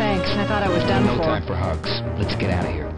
Thanks, I thought I was done for. No time for hugs. Let's get out of here.